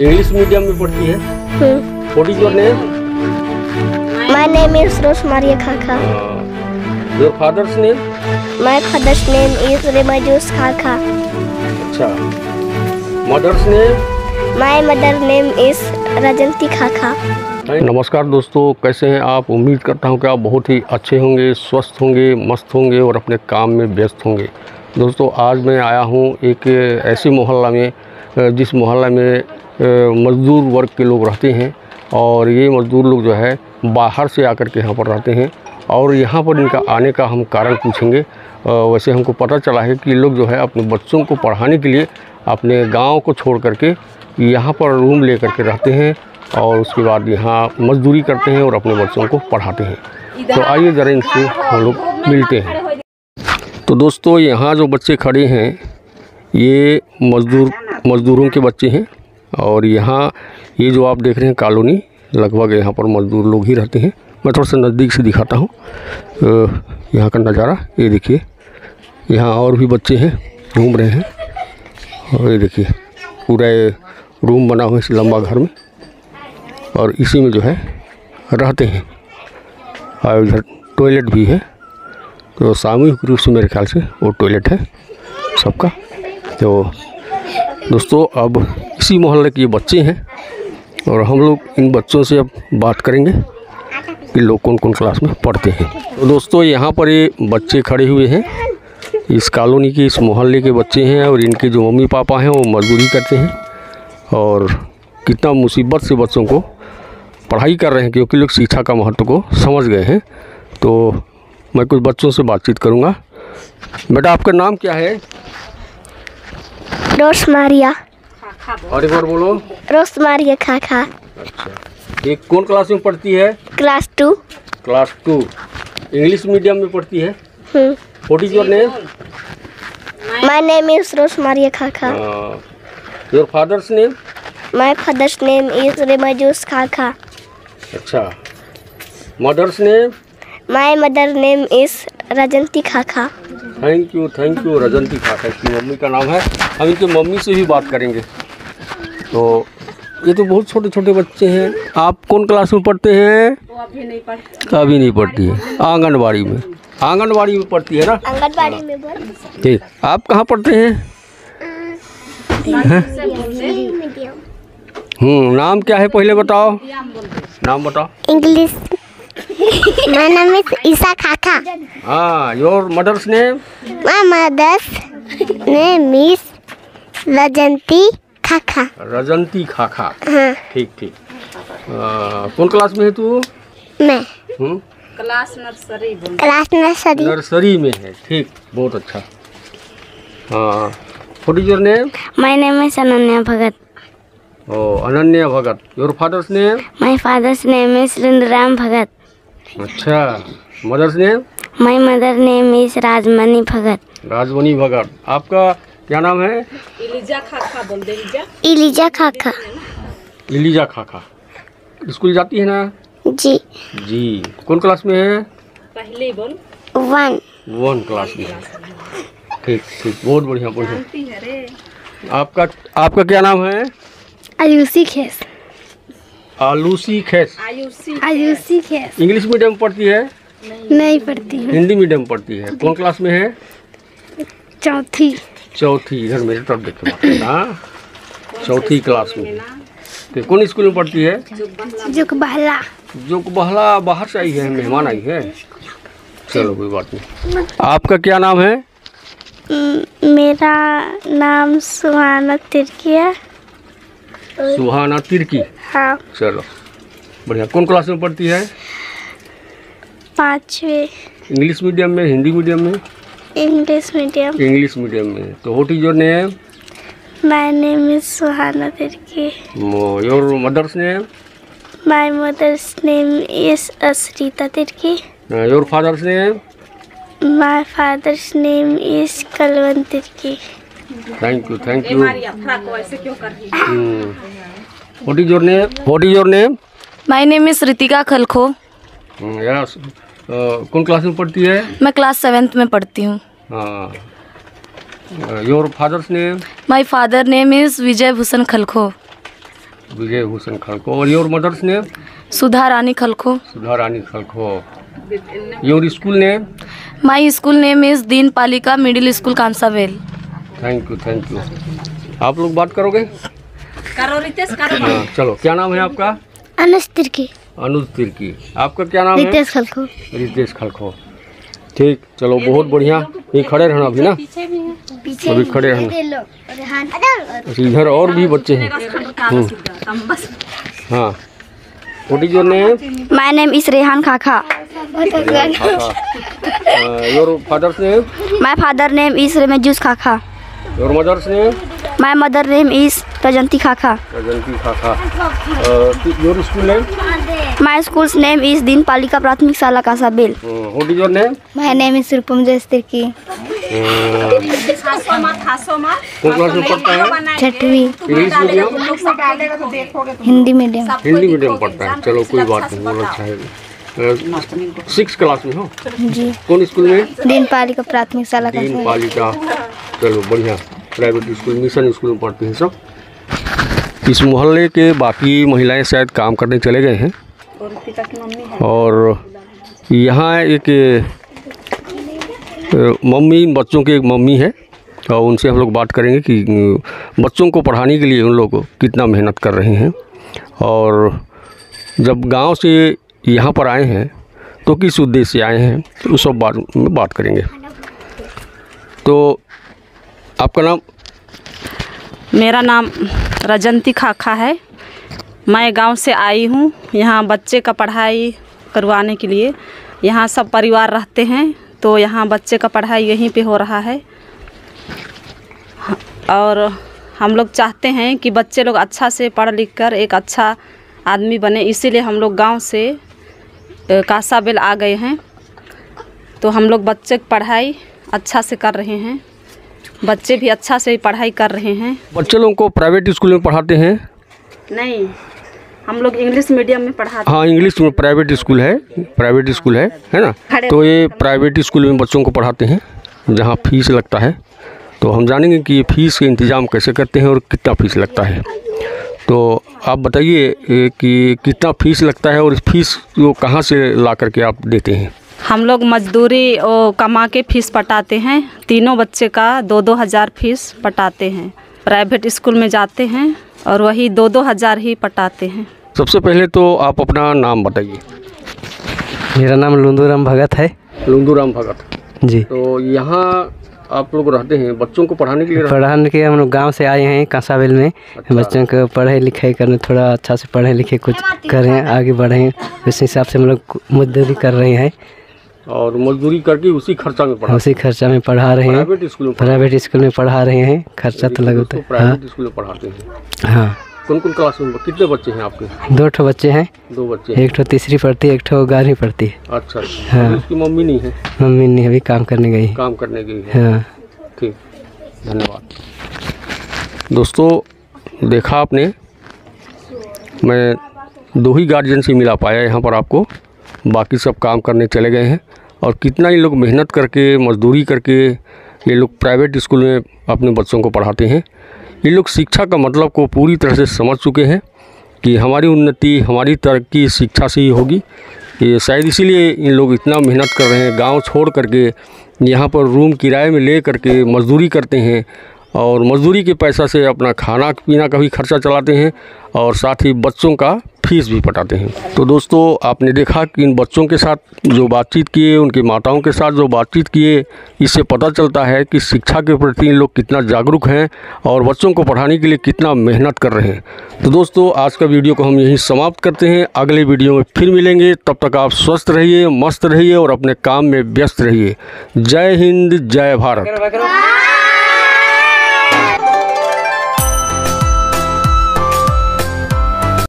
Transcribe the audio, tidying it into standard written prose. English medium में पढ़ती है। What is your name? My name is rose Maria Khakha. Your father's name? My father's name is Rima juice Khakha. अच्छा, mother's name? My mother name is Rajanti Khakha. नमस्कार दोस्तों, कैसे हैं आप? उम्मीद करता हूं कि आप बहुत ही अच्छे होंगे, स्वस्थ होंगे, मस्त होंगे और अपने काम में व्यस्त होंगे। दोस्तों, आज मैं आया हूं एक ऐसे मोहल्ला में जिस मोहल्ला में मज़दूर वर्ग के लोग रहते हैं और ये मज़दूर लोग जो है बाहर से आकर के यहाँ पर रहते हैं और यहाँ पर इनका आने का हम कारण पूछेंगे। वैसे हमको पता चला है कि ये लोग जो है अपने बच्चों को पढ़ाने के लिए अपने गांव को छोड़ करके यहाँ पर रूम ले करके रहते हैं और उसके बाद यहाँ मजदूरी करते हैं और अपने बच्चों को पढ़ाते हैं। तो आइए ज़रा इनसे हम लोग मिलते हैं। तो दोस्तों, यहाँ जो बच्चे खड़े हैं ये मज़दूरों के बच्चे हैं और यहाँ ये जो आप देख रहे हैं कॉलोनी, लगभग यहाँ पर मज़दूर लोग ही रहते हैं। मैं थोड़ा सा नज़दीक से दिखाता हूँ यहाँ का नज़ारा। ये देखिए, यहाँ और भी बच्चे हैं, घूम रहे हैं और ये देखिए पूरा रूम बना हुआ है इस लंबा घर में और इसी में जो है रहते हैं और इधर टॉयलेट भी है। तो सामूहिक रूप से मेरे ख्याल से वो टॉयलेट है सबका। तो दोस्तों, अब इसी मोहल्ले के ये बच्चे हैं और हम लोग इन बच्चों से अब बात करेंगे कि लोग कौन कौन क्लास में पढ़ते हैं। तो दोस्तों, यहाँ पर ये बच्चे खड़े हुए हैं, इस कॉलोनी के, इस मोहल्ले के बच्चे हैं और इनके जो मम्मी पापा हैं वो मजदूरी करते हैं और कितना मुसीबत से बच्चों को पढ़ाई कर रहे हैं क्योंकि लोग शिक्षा का महत्व को समझ गए हैं। तो मैं कुछ बच्चों से बातचीत करूँगा। बेटा, आपका नाम क्या है? रोज मारिया। और एक बार बोलो। रोज मारिया खाका। अच्छा, ये कौन क्लास में पढ़ती है? क्लास 2। क्लास 2 इंग्लिश मीडियम में पढ़ती है। What is your name? My name is rose Maria Khakha. Your father's name? My father's name is Rima juice Khakha. अच्छा, mother's name? My mother name is Rajanti Khakha. Thank you, thank you. Rajanti Khakha की mummy का नाम है। हम इनकी मम्मी से भी बात करेंगे। तो ये तो बहुत छोटे छोटे बच्चे हैं। आप कौन क्लास में पढ़ते हैं? वो अभी नहीं पढ़ती। अभी नहीं पढ़ती है, आंगनबाड़ी में। आंगनबाड़ी में पढ़ती है ना? आंगनबाड़ी में ठीक। आप कहाँ पढ़ते हैं? नाम क्या है पहले बताओ। नाम बताओ। English. My name is Isha Khakha. हाँ, your mother's name? My mother's name is Rajanti Khakha. Rajanti Khakha, हाँ। ठीक। कौन क्लास में है तू? मैं क्लास नर्सरी में है। ठीक, बहुत अच्छा। हाँ, what is your name? My name is Ananya Bhagat. O, Ananya Bhagat. Your father's name? My father's name is Lundram Bhagat. अच्छा, mother's name? My mother name is Rajmani Bhagat. Rajmani Bhagat. आपका क्या नाम है? इलिजा खाका। बोल दे Eliza Khakha. Eliza Khakha school जाती है ना? जी। कौन क्लास में है? पहले वन क्लास में। ठीक, बहुत बढ़िया बढ़िया। आपका क्या नाम है? आयुषी खेस। आलूसी खेस। आयुषी खेस। इंग्लिश मीडियम पढ़ती है? नहीं पढ़ती है, हिंदी मीडियम पढ़ती है। कौन क्लास में है? चौथी। इधर मेरे तरफ देखो। हाँ, चौथी क्लास में। तो कौन स्कूल में पढ़ती है? जोकबहला। बाहर से आई है, मेहमान आई है। चलो, कोई बात नहीं। आपका क्या नाम है? मेरा नाम सुहाना तिर्की है। सुहाना तिर्की। हाँ, चलो बढ़िया। कौन क्लास में पढ़ती है? 5वीं। इंग्लिश मीडियम में, हिंदी मीडियम में? इंग्लिश मीडियम में। तो what is your name? My name is Suhana Tirkey. Your mother's name? My mother's name is Ashrita Tirkey. Your father's name? My father's name is Kalwant Tirkey. Thank you. What is your name? My name is Shrutika खलखो। Yes. कौन class में पढ़ती है? मैं class 7th में पढ़ती हूँ। Your father's name? My father name is Vijay Hussain खलखो। विजय हुसैन खलखो और योर मदर्स ने सुधा रानी खलखो। सुधा रानी खलखो। Your school name? My school name is Deen पालिका middle school Kansabel. Thank you thank you. आप लोग बात करोगे? करो रितेश करो। चलो, क्या नाम है आपका? अनुज तिर्की। अनुज तिर्की। आपका क्या नाम है? रितेश खलखो। रितेश खलखो। ठीक, चलो बहुत बढ़िया। ये खड़े रहना अभी ना, अभी खड़े रहना। इधर और भी बच्चे हैं। हाँ, what is your name? My name is Rehan Khakha. Your father's name? My father name is Rima juice Khakha. Your mother's name? My mother name is Rajanti Khakha. Rajanti Khakha. Your school name? My school name is Deen Palika प्राथमिक शाला Kansabel. What is your name? My name is Rupam Jas Tirkey. छठवीं। English medium? Hindi medium. Hindi medium पढ़ता है। चलो कोई बात नहीं, बहुत अच्छा है। 6 क्लास में हो जी? कौन स्कूल में? दीन पालिका प्राथमिक शाला। दीन पालिका, चलो बढ़िया। प्राइवेट स्कूल, मिशन स्कूल में पढ़ते हैं सब। इस मोहल्ले के बाकी महिलाएं शायद काम करने चले गए हैं और यहाँ एक मम्मी, इन बच्चों की एक मम्मी है और उनसे हम लोग बात करेंगे कि बच्चों को पढ़ाने के लिए उन लोग कितना मेहनत कर रहे हैं और जब गांव से यहाँ पर आए हैं तो किस उद्देश्य से आए हैं, तो उस सब बात में बात करेंगे। तो आपका नाम? मेरा नाम रजंती खाका है। मैं गांव से आई हूँ यहाँ बच्चे का पढ़ाई करवाने के लिए। यहाँ सब परिवार रहते हैं तो यहाँ बच्चे का पढ़ाई यहीं पे हो रहा है और हम लोग चाहते हैं कि बच्चे लोग अच्छा से पढ़ लिख कर एक अच्छा आदमी बने, इसीलिए हम लोग गांव से कांसाबेल आ गए हैं। तो हम लोग बच्चे की पढ़ाई अच्छा से कर रहे हैं, बच्चे भी अच्छा से पढ़ाई कर रहे हैं। बच्चे लोगों को प्राइवेट स्कूल में पढ़ाते हैं? नहीं, हम लोग इंग्लिश मीडियम में पढ़ाते हैं। हाँ, इंग्लिश में प्राइवेट स्कूल है, प्राइवेट स्कूल है ना? तो ये प्राइवेट स्कूल में बच्चों को पढ़ाते हैं जहाँ फीस लगता है। तो हम जानेंगे कि ये फीस का इंतज़ाम कैसे करते हैं और कितना फीस लगता है। तो आप बताइए कि कितना फीस लगता है और फीस वो कहाँ से ला करके आप देते हैं? हम लोग मजदूरी कमा के फीस पटाते हैं। तीनों बच्चे का 2-2 हज़ार फीस पटाते हैं। प्राइवेट स्कूल में जाते हैं और वही 2-2 हज़ार ही पटाते हैं। सबसे पहले तो आप अपना नाम बताइए। मेरा नाम लुंदूराम भगत है। लुंदूराम भगत जी। तो यहाँ आप लोग रहते हैं बच्चों को पढ़ाने के लिए? पढ़ाने के लिए हम लोग गाँव से आए हैं कांसाबेल में। अच्छा। बच्चों को पढ़ाई लिखाई करने, थोड़ा अच्छा से पढ़े लिखे कुछ करें, आगे बढ़ें, उस हिसाब से हम लोग मजदूरी कर रहे हैं और मजदूरी करके उसी खर्चा में पढ़ा, उसी खर्चा में पढ़ा रहे हैं। प्राइवेट स्कूल में पढ़ा रहे हैं, खर्चा तो लगता है। प्राइवेट स्कूल में पढ़ाते हैं। हाँ। कौन कौन क्लास में? कितने बच्चे हैं आपके? 2 बच्चे हैं। 2 बच्चे हैं। 1 तीसरी पढ़ती है, 1 ग्यारहवीं पढ़ती है। अच्छा। हाँ। उसकी मम्मी नहीं है? मम्मी नहीं, अभी काम करने गई। काम करने गई। हाँ, ठीक, धन्यवाद। दोस्तों, देखा आपने, मैं 2 ही गार्जियन से मिला पाया यहाँ पर आपको, बाकी सब काम करने चले गए हैं। और कितना ये लोग मेहनत करके, मजदूरी करके ये लोग प्राइवेट स्कूल में अपने बच्चों को पढ़ाते हैं। ये लोग शिक्षा का मतलब को पूरी तरह से समझ चुके हैं कि हमारी उन्नति, हमारी तरक्की शिक्षा से ही होगी। ये शायद इसीलिए इन लोग इतना मेहनत कर रहे हैं, गांव छोड़ करके यहाँ पर रूम किराए में ले करके मजदूरी करते हैं और मजदूरी के पैसा से अपना खाना पीना का भी खर्चा चलाते हैं और साथ ही बच्चों का फीस भी पटाते हैं। तो दोस्तों, आपने देखा कि इन बच्चों के साथ जो बातचीत किए, उनके माताओं के साथ जो बातचीत किए, इससे पता चलता है कि शिक्षा के प्रति इन लोग कितना जागरूक हैं और बच्चों को पढ़ाने के लिए कितना मेहनत कर रहे हैं। तो दोस्तों, आज का वीडियो को हम यहीं समाप्त करते हैं। अगले वीडियो में फिर मिलेंगे। तब तक आप स्वस्थ रहिए, मस्त रहिए और अपने काम में व्यस्त रहिए। जय हिंद, जय भारत।